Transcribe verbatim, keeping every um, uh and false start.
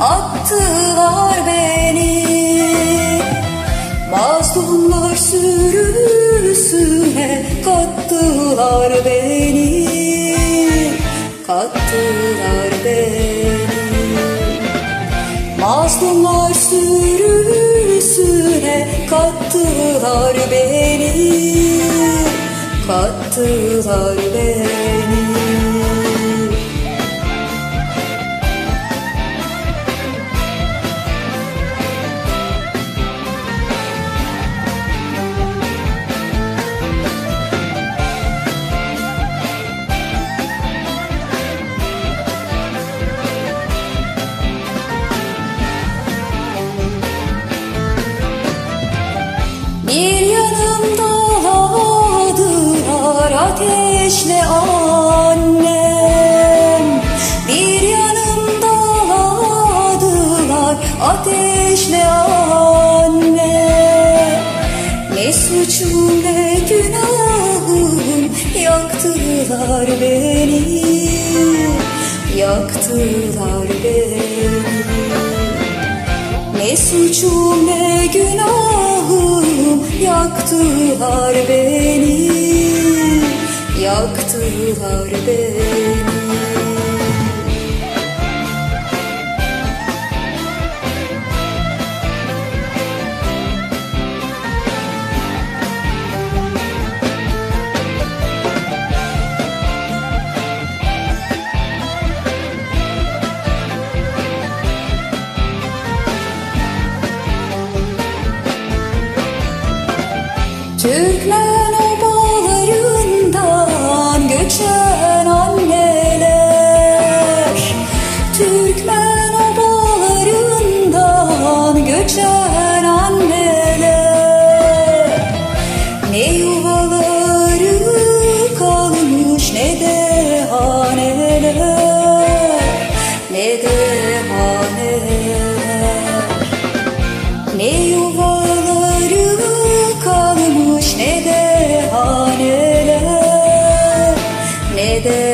attılar beni. Mazlumlar sürüsüne kattılar beni, kattılar beni. Mazlumlar sürüsüne kattılar beni, kattılar beni. Bir yanımda dağlar ateşle annem, bir yanımda dağlar ateşle anne. Ne suçum ne günahım, yaktılar beni, yaktılar beni. Ne suçum ne günahım, yaktılar beni, yaktılar beni. Türkmen obalarından göçen anneler, Türkmen obalarından göçen anneler. Ne yuvaları kalmış ne de haneler, ne de haneler. Ne yuvaları de